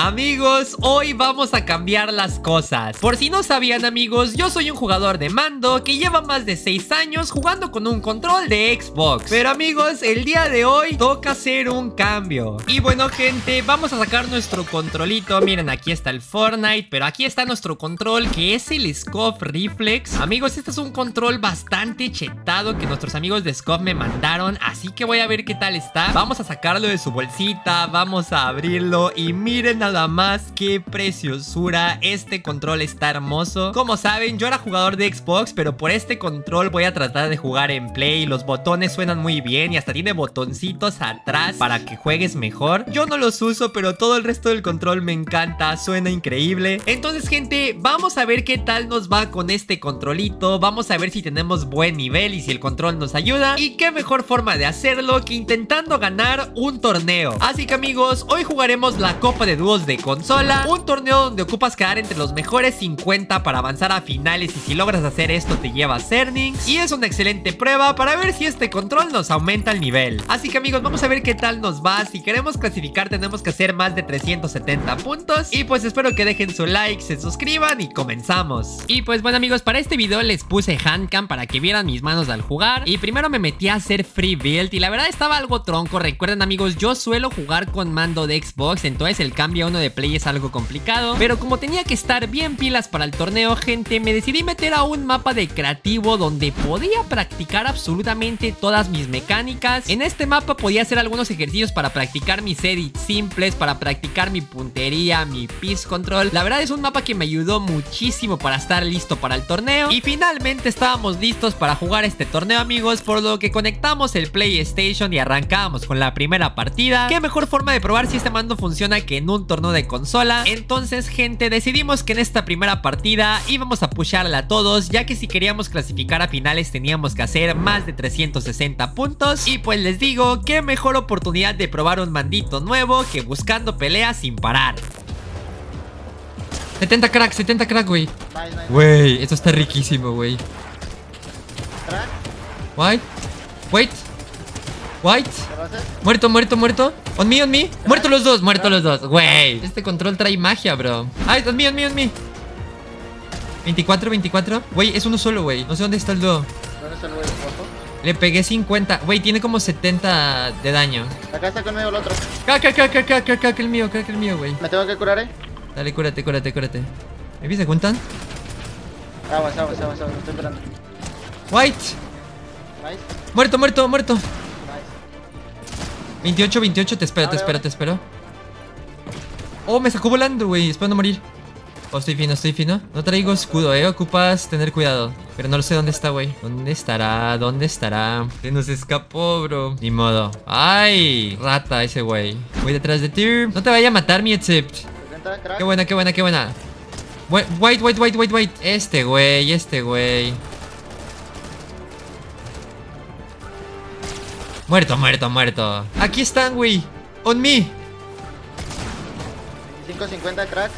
Amigos, hoy vamos a cambiar las cosas. Por si no sabían, amigos, yo soy un jugador de mando que lleva más de 6 años jugando con un control de Xbox. Pero amigos, el día de hoy toca hacer un cambio. Y bueno, gente, vamos a sacar nuestro controlito. Miren, aquí está el Fortnite, pero aquí está nuestro control, que es el Scuf Reflex. Amigos, este es un control bastante chetado que nuestros amigos de Scuf me mandaron, así que voy a ver qué tal está. Vamos a sacarlo de su bolsita, vamos a abrirlo y miren nada más qué preciosura. Este control está hermoso. Como saben, yo era jugador de Xbox, pero por este control voy a tratar de jugar en Play. Los botones suenan muy bien y hasta tiene botoncitos atrás para que juegues mejor. Yo no los uso, pero todo el resto del control me encanta, suena increíble. Entonces, gente, vamos a ver qué tal nos va con este controlito. Vamos a ver si tenemos buen nivel y si el control nos ayuda. Y qué mejor forma de hacerlo que intentando ganar un torneo. Así que amigos, hoy jugaremos la Copa de Dúos de consola, un torneo donde ocupas quedar entre los mejores 50 para avanzar a finales, y si logras hacer esto te llevas earnings, y es una excelente prueba para ver si este control nos aumenta el nivel. Así que amigos, vamos a ver qué tal nos va. Si queremos clasificar tenemos que hacer más de 370 puntos, y pues espero que dejen su like, se suscriban y comenzamos. Y pues bueno amigos, para este video les puse handcam para que vieran mis manos al jugar, y primero me metí a hacer free build y la verdad estaba algo tronco. Recuerden amigos, yo suelo jugar con mando de Xbox, entonces el cambio uno de Play es algo complicado, pero como tenía que estar bien pilas para el torneo, gente, me decidí meter a un mapa de creativo donde podía practicar absolutamente todas mis mecánicas. En este mapa podía hacer algunos ejercicios para practicar mis edits simples, para practicar mi puntería, mi pitch control. La verdad es un mapa que me ayudó muchísimo para estar listo para el torneo, y finalmente estábamos listos para jugar este torneo amigos, por lo que conectamos el PlayStation y arrancamos con la primera partida. Qué mejor forma de probar si este mando funciona que en un torneo de consola. Entonces, gente, decidimos que en esta primera partida íbamos a pusharla a todos, ya que si queríamos clasificar a finales teníamos que hacer más de 360 puntos. Y pues les digo, qué mejor oportunidad de probar un mandito nuevo que buscando peleas sin parar. 70 crack, güey. Güey, esto está riquísimo, güey. White. Muerto. On me. Muerto los dos, güey. Este control trae magia, bro. Ay, on me. 24. Güey, es uno solo, güey. No sé dónde está el dúo. ¿Dónde está el güey? Le pegué 50. Güey, tiene como 70 de daño. Acá está conmigo el otro. Caca el mío, güey. Me tengo que curar, Dale, cúrate. ¿Me viste? ¿Se juntan? Aguas, me estoy esperando. White. Nice. Muerto. 28, te espero. Oh, me sacó volando, güey, esperando morir. Oh, estoy fino. No traigo escudo, ocupas tener cuidado. Pero no lo sé dónde está, güey. ¿Dónde estará? Se nos escapó, bro. Ni modo. Ay, rata ese, güey. Voy detrás de ti. No te vaya a matar, mi except. Qué buena. White. Este, güey. Muerto. Aquí están, güey. On me. 550, crack.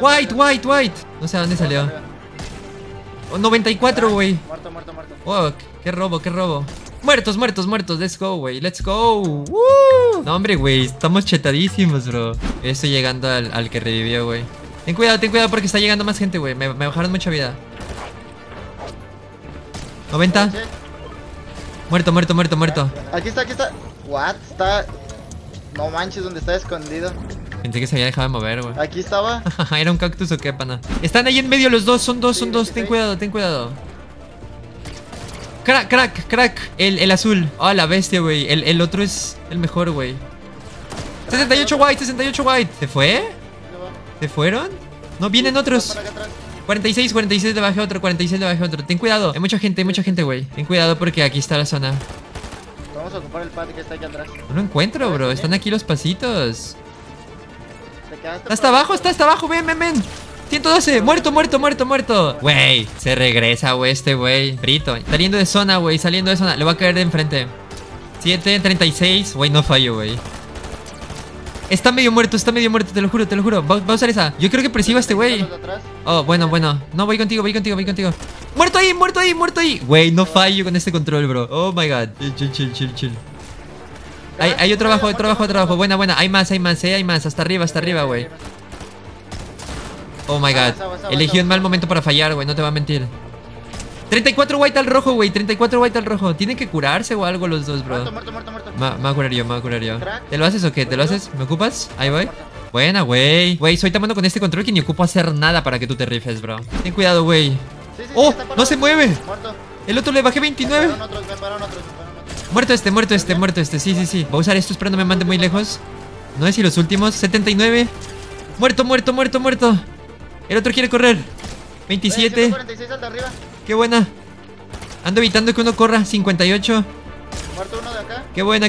White. No sé a dónde salió. Oh, 94, güey. Muerto. Oh, qué robo. Muertos. Let's go, güey. Let's go. ¡Woo! No, hombre, güey. Estamos chetadísimos, bro. Estoy llegando al que revivió, güey. Ten cuidado porque está llegando más gente, güey. Me bajaron mucha vida. 90. Muerto. Aquí está. What? Está... No manches, donde está escondido. Pensé que se había dejado de mover, güey. Aquí estaba. Era un cactus o qué, pana. Están ahí en medio los dos, son dos. Ten cuidado. Crack. El azul. Oh, la bestia, güey. El otro es el mejor, güey. 68 white. ¿Se fue? ¿Se fueron? No, vienen otros. 46 le bajé otro, 46 le bajé otro. Ten cuidado, hay mucha gente, güey. Ten cuidado porque aquí está la zona. Vamos a ocupar el patio que está aquí atrás. No lo encuentro, bro, están aquí los pasitos. Está hasta abajo, ven 112, muerto. Güey, se regresa, güey, este güey. Frito, saliendo de zona. Le va a caer de enfrente. 7, 36, güey, no fallo, güey. Está medio muerto, te lo juro. Va a usar esa. Yo creo que perciba a este güey. Oh, bueno. No, voy contigo. Muerto ahí. Güey, no fallo con este control, bro. Oh my god. Chill. Hay otro abajo, otro abajo, otro abajo. Buena, buena. Hay más. Hasta arriba, güey. Oh my god. Elegí un mal momento para fallar, güey. No te va a mentir. 34 white al rojo, güey. 34 white al rojo. Tienen que curarse o algo los dos, bro. Muerto. Me voy a curar yo, ¿Te lo haces o qué? ¿Te lo haces? ¿Me ocupas? Ahí voy. Buena, güey. Güey, soy tan bueno con este control que ni ocupo hacer nada para que tú te rifes, bro. Ten cuidado, güey. ¡Oh! ¡No se mueve! El otro le bajé 29. Muerto este. Sí. Voy a usar esto, espero no me mande muy lejos. No sé si los últimos. 79. Muerto. El otro quiere correr. 27. Qué buena. Ando evitando que uno corra. 58. Muerto uno de acá. Qué buena.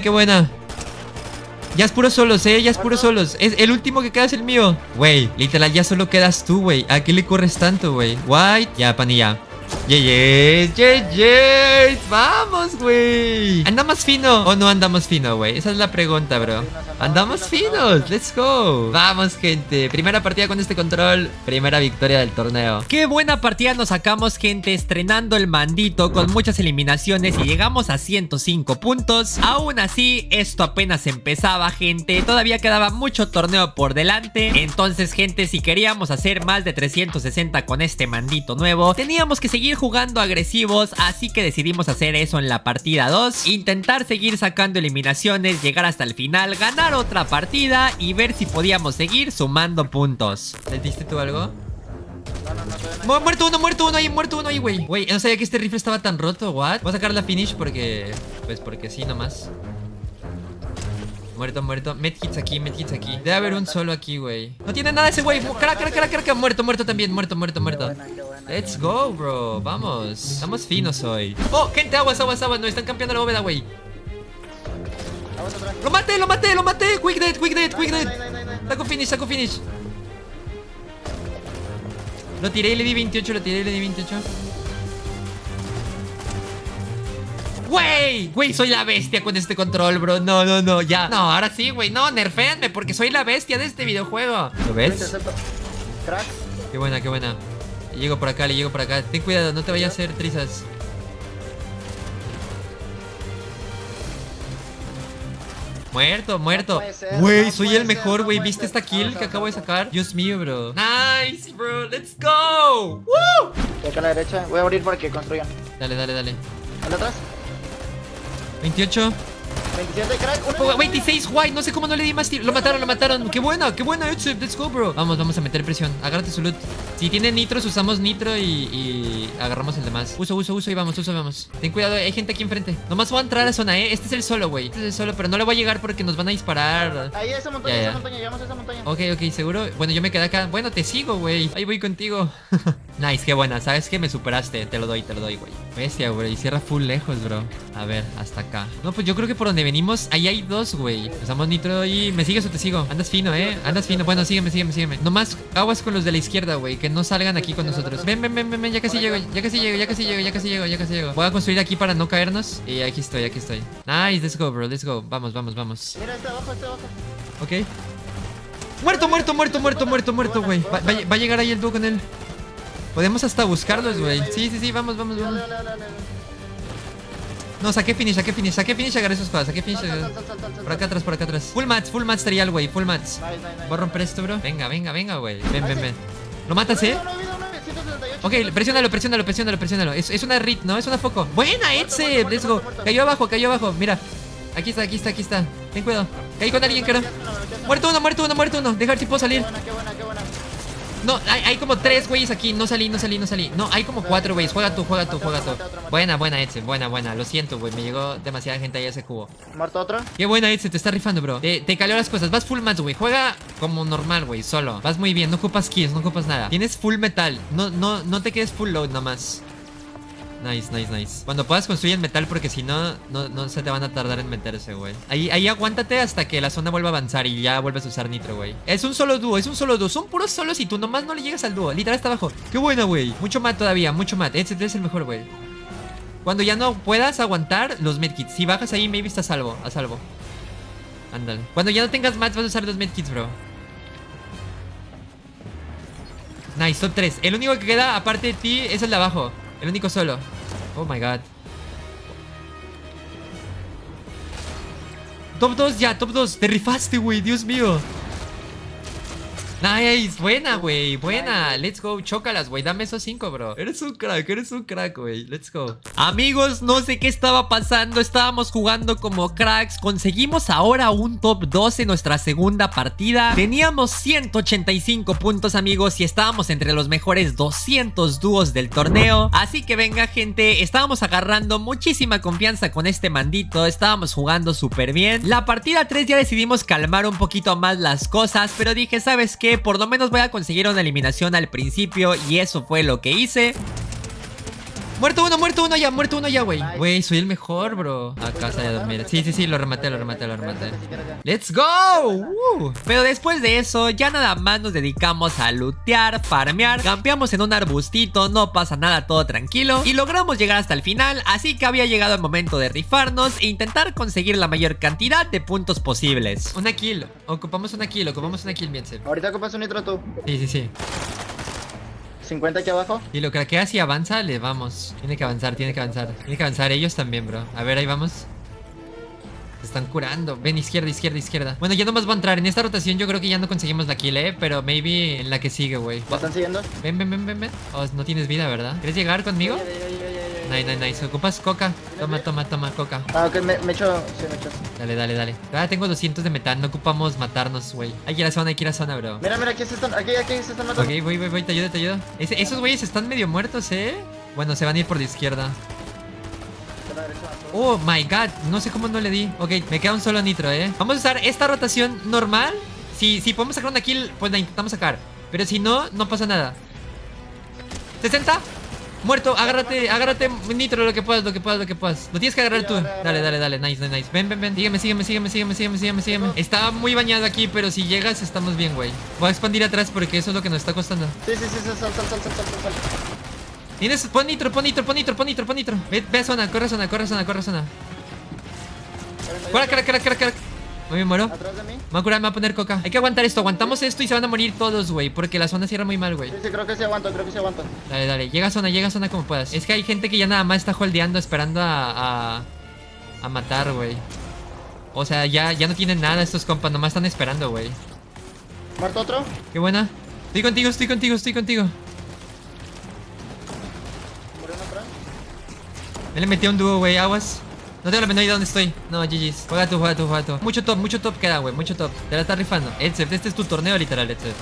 Ya es puro solos, ya es puro solos. Es el último que queda es el mío. Güey, literal, ya solo quedas tú, güey. ¿A qué le corres tanto, güey? White. Ya, panilla. Yes. Vamos, güey. ¿Andamos fino o no andamos fino, güey? Esa es la pregunta, bro. Andamos finos. Let's go. Vamos, gente. Primera partida con este control. Primera victoria del torneo. Qué buena partida nos sacamos, gente. Estrenando el mandito con muchas eliminaciones y llegamos a 105 puntos. Aún así, esto apenas empezaba, gente. Todavía quedaba mucho torneo por delante. Entonces, gente, si queríamos hacer más de 360 con este mandito nuevo, teníamos que seguir jugando agresivos, así que decidimos hacer eso en la partida 2, intentar seguir sacando eliminaciones, llegar hasta el final, ganar otra partida y ver si podíamos seguir sumando puntos. ¿Le diste tú algo? No. Muerto uno ahí, güey. Güey, no sabía que este rifle estaba tan roto, what? Voy a sacar la finish porque, pues porque sí nomás. Muerto. Med hits aquí. Debe haber un solo aquí, güey. No tiene nada ese güey. Craca. Muerto también. Let's go, bro. Vamos. Estamos finos hoy. Oh, gente, aguas. Nos están campeando la bóveda, güey. Lo maté. Quick dead. Saco finish. Lo tiré y le di 28. Güey, soy la bestia con este control, bro. No, ya. No, ahora sí, güey. No, nerféenme porque soy la bestia de este videojuego. ¿Lo ves? Qué buena. Le llego por acá. Ten cuidado, no te vaya a hacer trizas. Muerto. Güey, soy el mejor, güey. ¿Viste esta kill que acabo de sacar? Dios mío, bro. Nice, bro. Let's go. ¡Woo! De acá a la derecha. Voy a abrir para que construyan. Dale. ¿Al atrás? 28. 27, crack. 26, white. No sé cómo no le di más tiro. Lo mataron. Qué buena. Let's go, bro. Vamos a meter presión. Agárrate su loot. Si tiene nitros, usamos nitro y agarramos el demás. Uso y vamos. Ten cuidado, hay gente aquí enfrente. Nomás voy a entrar a zona, eh. Este es el solo, güey. Este es el solo, pero no le voy a llegar porque nos van a disparar. Ahí esa montaña. Llegamos a esa montaña. Ok, seguro. Bueno, yo me quedé acá. Bueno, te sigo, güey. Ahí voy contigo. Nice, qué buena. Sabes que me superaste. Te lo doy, güey. Bestia, güey. Cierra full lejos, bro. A ver, hasta acá. No, pues yo creo que por donde venimos, ahí hay dos, güey. Usamos nitro y... ¿Me sigues o te sigo? Andas fino, Andas fino. Bueno, sígueme. Nomás aguas con los de la izquierda, güey. Que no salgan aquí con nosotros. Ven. Ya casi llego. Voy a construir aquí para no caernos. Y aquí estoy. Nice, let's go, bro. Let's go. Vamos. Mira, está abajo. Ok. Muerto, güey. Va a llegar ahí el dúo con él. Podemos hasta buscarlos, güey. Sí, vamos. No, saqué finish, agarré sus cosas, salta. Por acá atrás. Full mats trial, güey, full mats. Nice. Voy a romper esto, bro. Venga, güey. Ven. Lo matas, Ok, presiónalo. Es una rit, ¿no? Es una foco. Buena, Edse. Let's go. Cayó abajo. Mira. Aquí está. Ten cuidado. Caí con alguien, creo. Muerto uno. Deja ver si puedo salir. Qué buena. No, hay como tres güeyes aquí. No salí. No, hay como cuatro güeyes. Juega tú. Buena, Edson. Buena. Lo siento, güey. Me llegó demasiada gente ahí a ese cubo. ¿Muerto otro? Qué buena, Edson. Te está rifando, bro. Te caleó las cosas. Vas full match, güey. Juega como normal, güey. Solo. Vas muy bien. No ocupas kills. No ocupas nada. Tienes full metal. No te quedes full load nomás. Nice. Cuando puedas construir en metal porque si no, no se te van a tardar en meterse, güey. Ahí aguántate hasta que la zona vuelva a avanzar y ya vuelves a usar nitro, güey. Es un solo dúo. Son puros solos y tú nomás no le llegas al dúo. Literal está abajo. Qué buena, güey. Mucho mat todavía. Este es el mejor, güey. Cuando ya no puedas aguantar los medkits. Si bajas ahí, maybe estás a salvo. Ándale. Cuando ya no tengas mats, vas a usar los medkits, bro. Nice, top 3. El único que queda aparte de ti es el de abajo. El único solo. Oh my god. Top 2 ya, top 2. Te rifaste, güey. Dios mío. Nice, buena, güey, buena. Let's go, chócalas, güey, dame esos 5, bro. Eres un crack, güey, let's go. Amigos, no sé qué estaba pasando. Estábamos jugando como cracks. Conseguimos ahora un top 2 en nuestra segunda partida. Teníamos 185 puntos, amigos, y estábamos entre los mejores 200 dúos del torneo. Así que venga, gente, estábamos agarrando muchísima confianza con este mandito. Estábamos jugando súper bien. La partida 3 ya decidimos calmar un poquito más las cosas, pero dije, ¿sabes qué? Por lo menos voy a conseguir una eliminación al principio, y eso fue lo que hice. Muerto uno ya, güey. Güey, soy el mejor, bro. Acá sale a dormir. Sí, sí, sí, lo rematé. ¡Let's go! Pero después de eso, ya nada más nos dedicamos a lootear, farmear. Campeamos en un arbustito, no pasa nada, todo tranquilo. Y logramos llegar hasta el final, así que había llegado el momento de rifarnos e intentar conseguir la mayor cantidad de puntos posibles. Una kill. Ocupamos una kill, bien serio. Ahorita ocupas un nitro tú. Sí, sí, sí. 50 aquí abajo. Y lo craqueas y avanza, le vamos. Tiene que avanzar ellos también, bro. A ver, ahí vamos. Se están curando. Ven, izquierda. Bueno, ya nomás va a entrar. En esta rotación yo creo que ya no conseguimos la kill, pero maybe en la que sigue, güey. ¿Me están siguiendo? Ven. Oh, no tienes vida, ¿verdad? ¿Quieres llegar conmigo? Nice. ¿Ocupas coca? Toma, coca. Ah, ok, me echo. Dale. Ah, tengo 200 de metal, no ocupamos matarnos, güey. Hay que ir a zona, bro. Mira, aquí se están matando. Ok, voy, te ayudo. Esos güeyes están medio muertos, Bueno, se van a ir por la izquierda. Oh my god, no sé cómo no le di. Ok, me queda un solo nitro, Vamos a usar esta rotación normal. Si podemos sacar una kill, pues la intentamos sacar. Pero si no, no pasa nada. 60. Muerto, agárrate nitro, lo que puedas. Lo tienes que agarrar tú. Dale, nice. Ven. Sígueme. Está muy bañado aquí, pero si llegas estamos bien, güey. Voy a expandir atrás porque eso es lo que nos está costando. Sí, sal. Tienes, pon nitro. Ve a zona, corre a zona. Corre. Me muero. ¿Atrás de mí? Me voy a curar, me voy a poner coca. Hay que aguantar esto. Aguantamos esto y se van a morir todos, güey. Porque la zona cierra muy mal, güey. Sí, creo que se aguanta. Dale. Llega a zona como puedas. Es que hay gente que ya nada más está holdeando, esperando a matar, güey. O sea, ya no tienen nada estos compas. Nomás están esperando, güey. ¿Muerto otro? Qué buena. Estoy contigo. ¿Murió uno atrás? Me le metí a un dúo, güey. Aguas. No tengo la menor idea de dónde estoy. No, GG's. Juega tú. Mucho top queda, güey. Te la estás rifando. Edsef, este es tu torneo, literal, Edsef.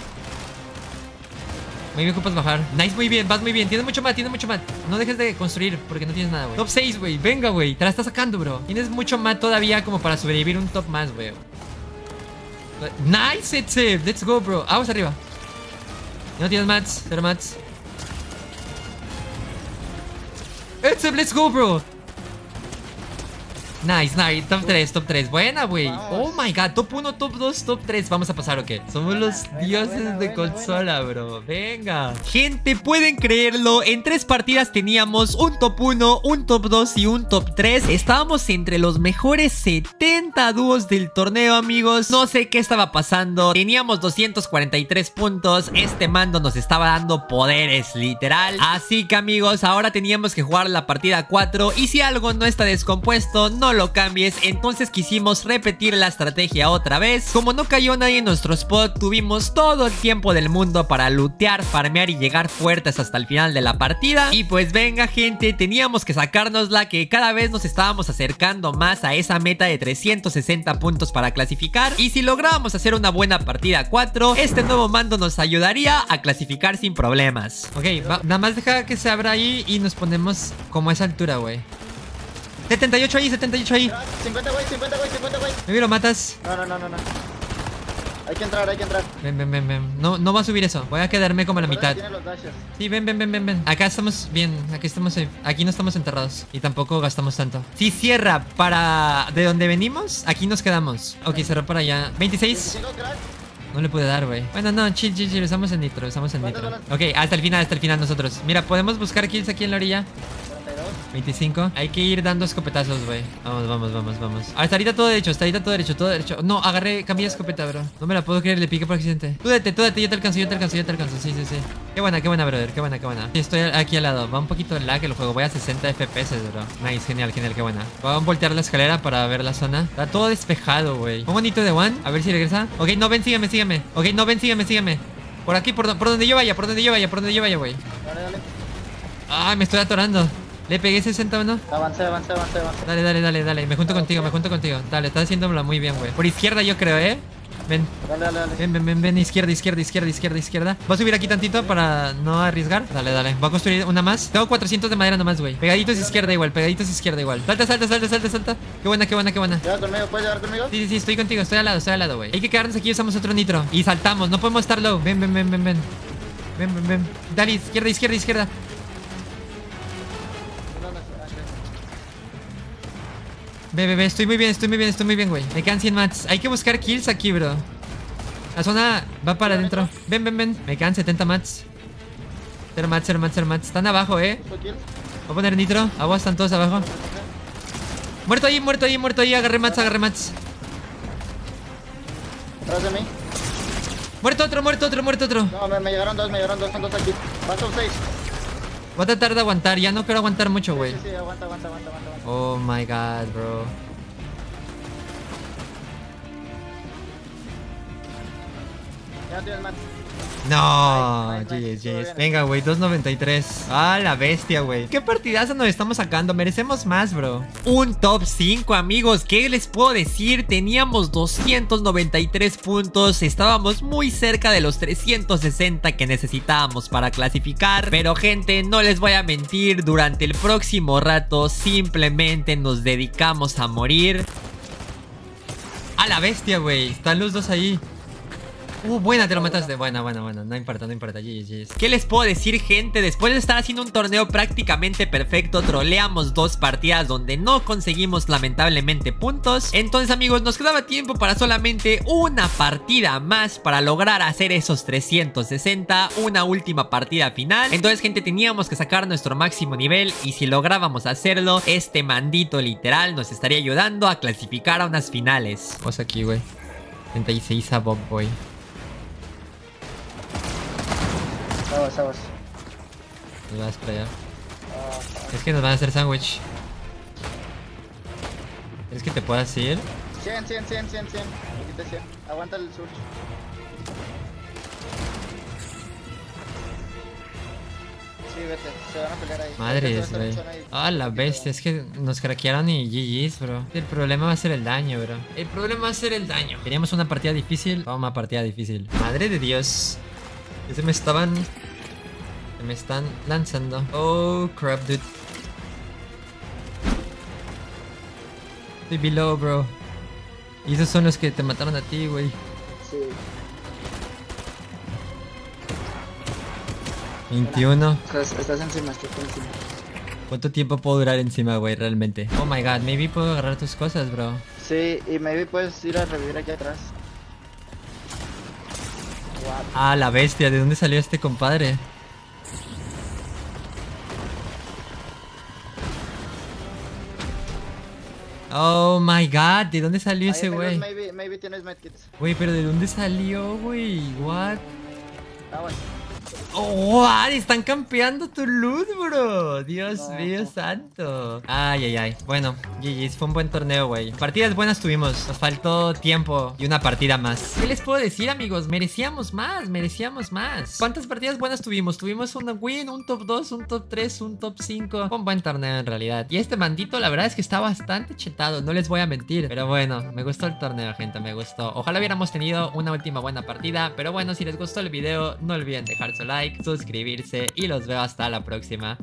Muy bien, ocupas bajar. Nice, muy bien. Vas muy bien. Tienes mucho mat. No dejes de construir porque no tienes nada, güey. Top 6, güey. Venga, güey. Te la estás sacando, bro. Tienes mucho mat todavía como para sobrevivir un top más, güey. Nice, Edsef. Let's go, bro. Vamos arriba. No tienes mats. 0 mats. Edsef, let's go, bro. Nice, top 3, buena, güey. Oh my god, top 1, top 2, top 3. ¿Vamos a pasar o qué? Somos los dioses de consola, bro. Venga. Gente, ¿pueden creerlo? En 3 partidas teníamos un top 1, un top 2 y un top 3. Estábamos entre los mejores 70 dúos del torneo, amigos. No sé qué estaba pasando. Teníamos 243 puntos. Este mando nos estaba dando poderes, literal. Así que, amigos, ahora teníamos que jugar la partida 4. Y si algo no está descompuesto, no lo cambies. Entonces quisimos repetir la estrategia otra vez. Como no cayó nadie en nuestro spot, tuvimos todo el tiempo del mundo para lootear, farmear y llegar fuertes hasta el final de la partida. Y pues venga, gente, teníamos que sacárnosla, que cada vez nos estábamos acercando más a esa meta de 360 puntos para clasificar. Y si lográbamos hacer una buena partida 4, este nuevo mando nos ayudaría a clasificar sin problemas. Ok, nada más deja que se abra ahí y nos ponemos como a esa altura, güey. 78 ahí. 50, güey. Baby, lo matas. No. Hay que entrar. Ven. No va a subir eso. Voy a quedarme como a la mitad. Sí, ven. Acá estamos bien. Aquí no estamos enterrados. Y tampoco gastamos tanto. Si cierra para de donde venimos, aquí nos quedamos. Ok, cerró para allá. 26. No le pude dar, güey. Bueno, no, chill. Estamos en nitro. Ok, hasta el final nosotros. Mira, podemos buscar kills aquí en la orilla. 25. Hay que ir dando escopetazos, güey. Vamos, vamos, vamos, vamos. Hasta ahorita todo derecho, hasta ahorita todo derecho, todo derecho. No, agarré, cambié de escopeta, bro. No me la puedo creer, le piqué por accidente. Tú date, yo te alcanzo, yo te alcanzo, yo te alcanzo. Sí, sí, sí. Qué buena, brother, qué buena, qué buena. Sí, estoy aquí al lado. Va un poquito de lag el juego. Voy a 60 FPS, bro. Nice, genial, genial, qué buena. Voy a voltear la escalera para ver la zona. Está todo despejado, güey. Un bonito de One. A ver si regresa. Ok, no, ven, sígueme, sígueme. Ok, no, ven, sígueme, sígueme. Por aquí, por donde yo vaya, por donde yo vaya, por donde yo vaya, güey. Dale, dale. Ay, me estoy atorando. ¿Le pegué 60 o no? Avance, avance, avance, avance. Dale, dale, dale, dale. Me junto contigo, me junto contigo. Dale, estás haciéndola muy bien, güey. Por izquierda yo creo, ¿eh? Ven. Dale, dale, dale. Ven, ven, ven, ven. Izquierda, izquierda, izquierda, izquierda, izquierda. Voy a subir aquí tantito para no arriesgar. Dale, dale. Voy a construir una más. Tengo 400 de madera nomás, güey. Pegaditos izquierda igual, pegaditos izquierda igual. Salta, salta, salta, salta, salta. Qué buena, qué buena, qué buena. ¿Lleva conmigo? ¿Puedes llevar conmigo? Sí, sí, sí, estoy contigo. Estoy al lado, güey. Hay que quedarnos aquí, usamos otro nitro. Y saltamos, no podemos estar low. Ven, ven, ven, ven, ven. Ven, ven, ven. Dale, izquierda, izquierda, izquierda. Ve, ve, ve, estoy muy bien, estoy muy bien, estoy muy bien, güey. Me quedan 100 mats. Hay que buscar kills aquí, bro. La zona va para adentro. Ven, ven, ven. Me quedan 70 mats. 0 mats, 0 mats, 0 mats. Están abajo, Voy a poner nitro. Aguas, están todos abajo. Muerto ahí, muerto ahí, muerto ahí. Agarré mats, agarré mats. Atrás de mí. Muerto otro, muerto otro, muerto otro. No, me llegaron dos, son dos aquí. Paso 6. Voy a tratar de aguantar, ya no quiero aguantar mucho, güey. Sí, sí, sí, aguanta, aguanta, aguanta, aguanta. Oh my god, bro. Ya no tienes más. No, GS, GS. Venga, güey, 2.93. Ah, la bestia, güey. Qué partidazo nos estamos sacando. Merecemos más, bro. Un top 5, amigos. ¿Qué les puedo decir? Teníamos 293 puntos. Estábamos muy cerca de los 360 que necesitábamos para clasificar. Pero, gente, no les voy a mentir. Durante el próximo rato, simplemente nos dedicamos a morir. A la bestia, güey. Están los dos ahí. Buena, te lo mataste. Buena, buena, buena. No importa, no importa. GG's. ¿Qué les puedo decir, gente? Después de estar haciendo un torneo prácticamente perfecto, troleamos dos partidas donde no conseguimos lamentablemente puntos. Entonces, amigos, nos quedaba tiempo para solamente una partida más para lograr hacer esos 360, una última partida final. Entonces, gente, teníamos que sacar nuestro máximo nivel y si lográbamos hacerlo, este mandito literal nos estaría ayudando a clasificar a unas finales. Vamos aquí, güey. 36 a Bob, güey. Aguas, aguas. Nos vas para allá. Es que nos van a hacer sándwich. ¿Es que te puedas ir? 100, 100, 100, 100, 100. Aguanta el sur. Sí, vete. Se van a pelear ahí. Madres, güey. Ah, la bestia. Es que nos craquearon y GG's, bro. El problema va a ser el daño, bro. El problema va a ser el daño. Teníamos una partida difícil. Vamos a una partida difícil. Madre de Dios. Se me están lanzando. Oh, crap, dude. Estoy below, bro. Y esos son los que te mataron a ti, güey. Sí. 21. Estás encima, estás encima. ¿Cuánto tiempo puedo durar encima, güey, realmente? Oh my god, maybe puedo agarrar tus cosas, bro. Sí, y maybe puedes ir a revivir aquí atrás. Ah, la bestia, ¿de dónde salió este compadre? Oh my god, ¿de dónde salió ese güey? Maybe tienes medkits. Güey, pero ¿de dónde salió, güey? What? Ah, bueno. Oh, wow, están campeando tu loot, bro. Dios mío santo. Ay, ay, ay. Bueno, GG's, fue un buen torneo, güey. Partidas buenas tuvimos. Nos faltó tiempo y una partida más. ¿Qué les puedo decir, amigos? Merecíamos más, merecíamos más. ¿Cuántas partidas buenas tuvimos? Tuvimos un win, un top 2, un top 3, un top 5. Fue un buen torneo en realidad. Y este mandito, la verdad es que está bastante chetado. No les voy a mentir. Pero bueno, me gustó el torneo, gente. Me gustó. Ojalá hubiéramos tenido una última buena partida. Pero bueno, si les gustó el video, no olviden dejar su like, suscribirse y los veo hasta la próxima.